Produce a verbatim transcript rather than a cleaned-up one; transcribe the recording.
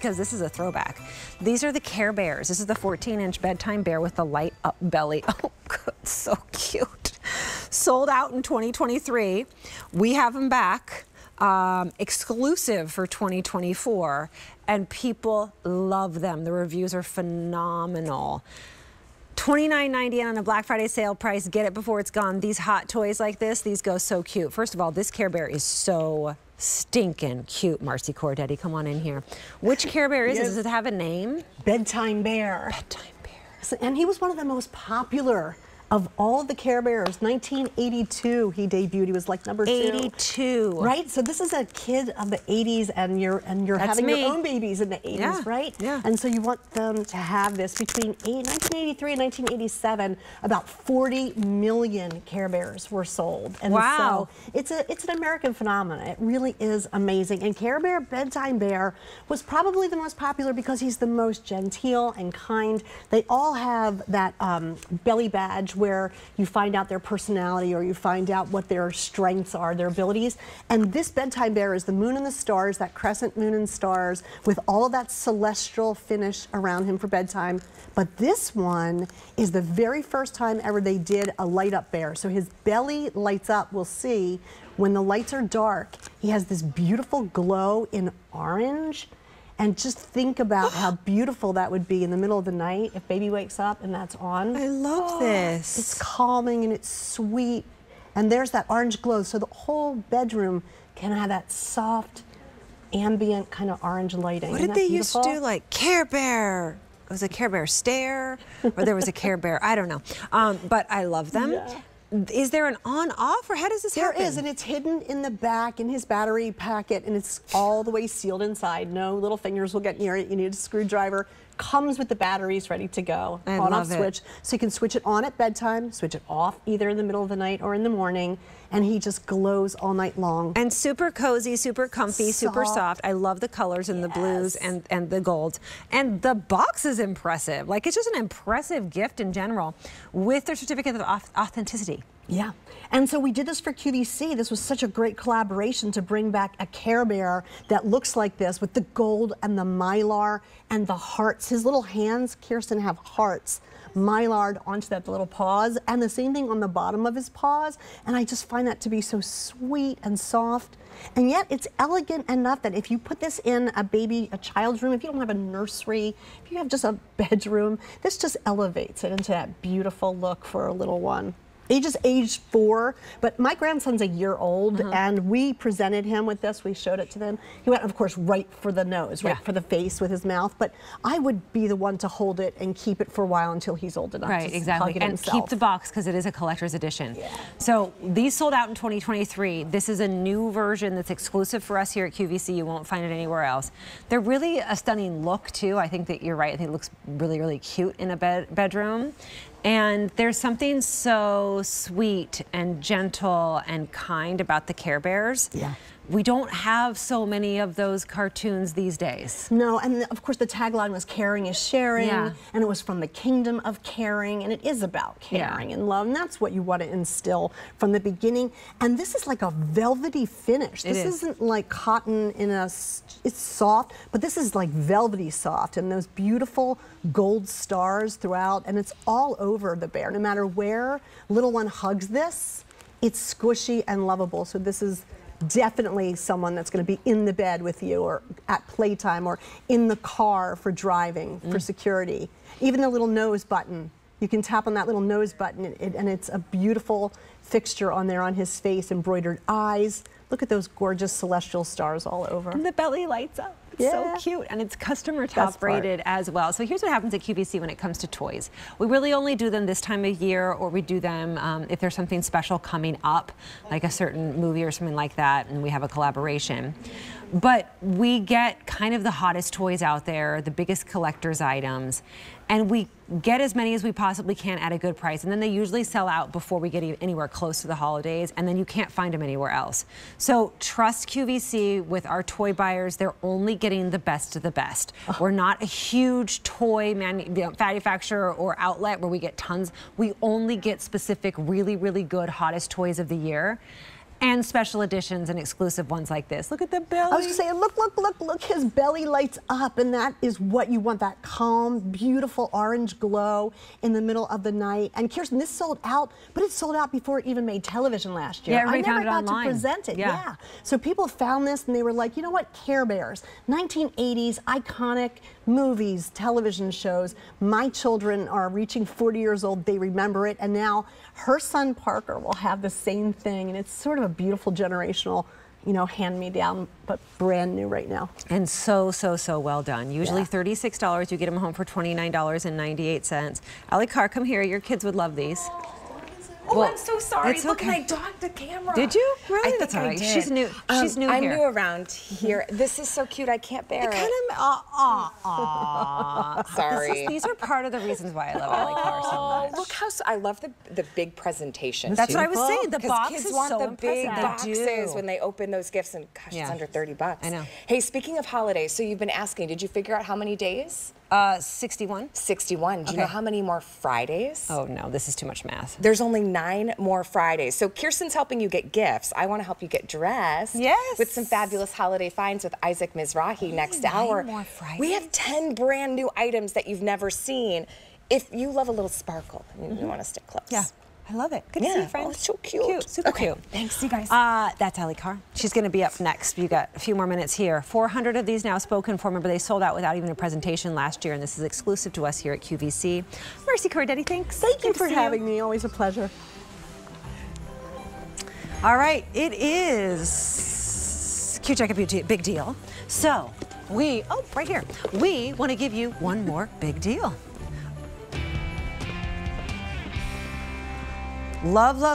because this is a throwback. These are the Care Bears. This is the fourteen inch Bedtime Bear with the light up belly. Oh, good, so cute. Sold out in twenty twenty-three. We have them back. Um, exclusive for twenty twenty-four, and people love them. The reviews are phenomenal. twenty-nine ninety-nine on a Black Friday sale price. Get it before it's gone. These hot toys like this, these go so cute. First of all, this Care Bear is so stinking cute. Marcy Cordetti, come on in here. Which Care Bear is yes. it? Does it have a name? Bedtime Bear. Bedtime Bear. So, and he was one of the most popular of all the Care Bears. Nineteen eighty-two, he debuted. He was like number two. eighty-two. Right? So this is a kid of the eighties, and you're and you're That's having me. your own babies in the eighties, yeah. right? Yeah. And so you want them to have this. Between nineteen eighty-three and nineteen eighty-seven, about forty million Care Bears were sold. And wow. so it's a it's an American phenomenon. It really is amazing. And Care Bear Bedtime Bear was probably the most popular because he's the most genteel and kind. They all have that um, belly badge where you find out their personality, or you find out what their strengths are, their abilities. And this Bedtime Bear is the moon and the stars, that crescent moon and stars, with all of that celestial finish around him for bedtime. But this one is the very first time ever they did a light up bear. So his belly lights up. We'll see when the lights are dark, he has this beautiful glow in orange. And just think about how beautiful that would be in the middle of the night if baby wakes up and that's on. I love oh, this. It's calming and it's sweet. And there's that orange glow. So the whole bedroom can have that soft, ambient kind of orange lighting. What Isn't did they beautiful? used to do? Like Care Bear. It was a Care Bear stare, or there was a Care Bear. I don't know. Um, but I love them. Yeah. Is there an on-off, or how does this happen? There is, and it's hidden in the back in his battery packet, and it's all the way sealed inside. No little fingers will get near it. You need a screwdriver. Comes with the batteries ready to go. I on-off switch, so you can switch it on at bedtime, switch it off either in the middle of the night or in the morning, and he just glows all night long. And super cozy, super comfy, soft. super soft. I love the colors and yes. the blues and and the golds. And the box is impressive. Like, it's just an impressive gift in general, with their certificate of authenticity. Yeah, and so we did this for Q V C. This was such a great collaboration to bring back a Care Bear that looks like this, with the gold and the mylar and the hearts. His little hands, Kirsten, have hearts mylar'd onto that little paws, and the same thing on the bottom of his paws. And I just find that to be so sweet and soft, and yet it's elegant enough that if you put this in a baby, a child's room, if you don't have a nursery, if you have just a bedroom, this just elevates it into that beautiful look for a little one. He just aged four, but my grandson's a year old, uh-huh. and we presented him with this. We showed it to them. He went, of course, right for the nose, right yeah. for the face with his mouth. But I would be the one to hold it and keep it for a while until he's old enough. Right, to exactly. It and himself. Keep the box, because it is a collector's edition. Yeah. So these sold out in twenty twenty-three. This is a new version that's exclusive for us here at Q V C. You won't find it anywhere else. They're really a stunning look too. I think that you're right. I think it looks really, really cute in a bed bedroom. And there's something so sweet and gentle and kind about the Care Bears. Yeah. We don't have so many of those cartoons these days. No, and of course the tagline was caring is sharing, yeah. and it was from the kingdom of caring, and it is about caring yeah. and love, and that's what you want to instill from the beginning. And this is like a velvety finish. This is. isn't like cotton in a, it's soft, but this is like velvety soft, and those beautiful gold stars throughout, and it's all over the bear. No matter where little one hugs this, it's squishy and lovable. So this is definitely someone that's going to be in the bed with you, or at playtime, or in the car for driving, mm. for security. Even the little nose button, you can tap on that little nose button, and, it, and it's a beautiful fixture on there on his face, embroidered eyes. Look at those gorgeous celestial stars all over. And the belly lights up. It's yeah. so cute. And it's customer top rated as well. So here's what happens at Q V C when it comes to toys. We really only do them this time of year, or we do them um, if there's something special coming up, like a certain movie or something like that, and we have a collaboration. But we get kind of the hottest toys out there, the biggest collector's items, and we get as many as we possibly can at a good price. And then they usually sell out before we get anywhere close to the holidays, and then you can't find them anywhere else. So trust Q V C with our toy buyers. They're only getting the best of the best. Oh. We're not a huge toy manufacturer or outlet where we get tons. We only get specific, really, really good, hottest toys of the year. and special editions and exclusive ones like this. Look at the belly. I was just saying, look, look, look, look, his belly lights up, and that is what you want, that calm, beautiful orange glow in the middle of the night. And Kirsten, this sold out, but it sold out before it even made television last year. Yeah, I never got to present it. Yeah. yeah. So people found this and they were like, you know what, Care Bears, nineteen eighties, iconic movies, television shows. My children are reaching forty years old, they remember it, and now her son Parker will have the same thing, and it's sort of a beautiful generational, you know, hand-me-down, but brand new right now. And so, so, so well done. Usually yeah. thirty-six dollars, you get them home for twenty-nine ninety-eight. Ali Carr, come here, your kids would love these. Oh, well, I'm so sorry. It's Look, okay. And I dogged the camera. Did you? Really? I That's all right. She's new. Um, She's new I'm here. I'm new around here. This is so cute. I can't bear it. Kind of. Aw, aw, aw. Sorry. Is, these are part of the reasons why I love Ali Carr so much. Look how so, I love the the big presentation. That's too. What I was saying. The box kids is want so the big impressive. Boxes when they open those gifts, and gosh, yeah. it's under thirty bucks. I know. Hey, speaking of holidays, so you've been asking. Did you figure out how many days? Uh, sixty-one. sixty-one. Do you okay. know how many more Fridays? Oh no, this is too much math. There's only nine more Fridays. So Kirsten's helping you get gifts. I want to help you get dressed. Yes. With some fabulous holiday finds with Isaac Mizrahi only next nine hour. More Fridays? We have ten brand new items that you've never seen. If you love a little sparkle, you, mm-hmm. you want to stick close. Yeah. I love it. Good yeah. to see you, friends. Oh, it's so cute. Cute. Super okay. cute. Thanks, you guys. Uh, that's Ali Carr. She's going to be up next. You got a few more minutes here. four hundred of these now spoken for. Remember, they sold out without even a presentation last year, and this is exclusive to us here at Q V C. Marcy Cordetti, thanks. Thank Good you for having you. me. Always a pleasure. All right. It is Q Check a Big Deal. So we, oh, right here. We want to give you one more big deal. Love, love.